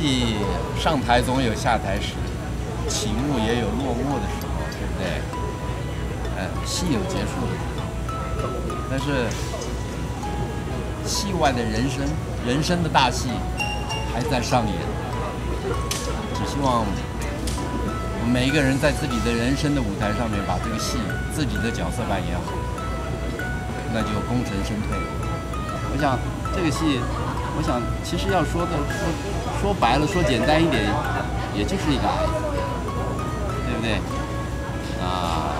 戏上台总有下台时，起幕也有落幕的时候，对不对？戏有结束的时候，但是戏外的人生，人生的大戏还在上演。只希望我们每一个人在自己的人生的舞台上面，把这个戏自己的角色扮演好，那就功成身退。我想这个戏。 我想，其实要说的说白了，说简单一点，也就是一个“爱”，对不对？啊，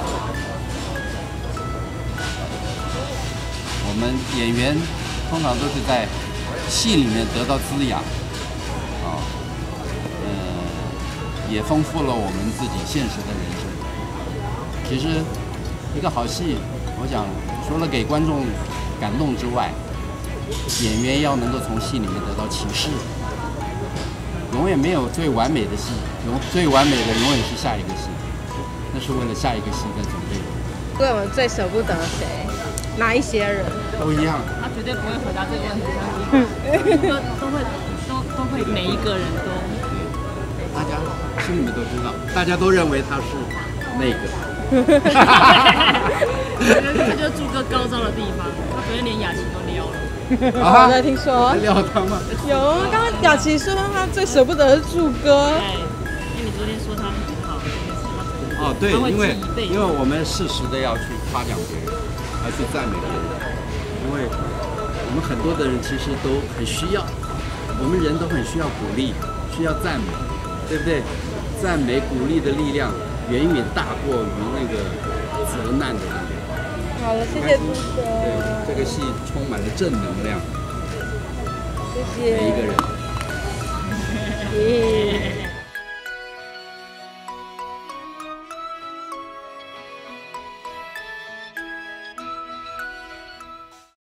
我们演员通常都是在戏里面得到滋养，啊，也丰富了我们自己现实的人生。其实，一个好戏，我想除了给观众感动之外， 演员要能够从戏里面得到启示，永远没有最完美的戏，最完美的永远是下一个戏，那是为了下一个戏在准备。对我最舍不得谁？哪一些人？都一样。他绝对不会回答这个问题，都会每一个人都，大家心里面都知道，大家都认为他是那个。 他就住个高招的地方，他昨天连雅琪都撩了。啊，我听说撩他吗？有，刚刚雅琪说他最舍不得住哥。对，因为你昨天说他很好。哦，对，因为我们适时的要去夸奖别人，而去赞美别人，因为我们很多的人其实都很需要，我们人都很需要鼓励，需要赞美，对不对？赞美鼓励的力量。 远远大过于那个责难的力量。好了，谢谢杜哥。对，这个戏充满了正能量。谢谢。每一个人。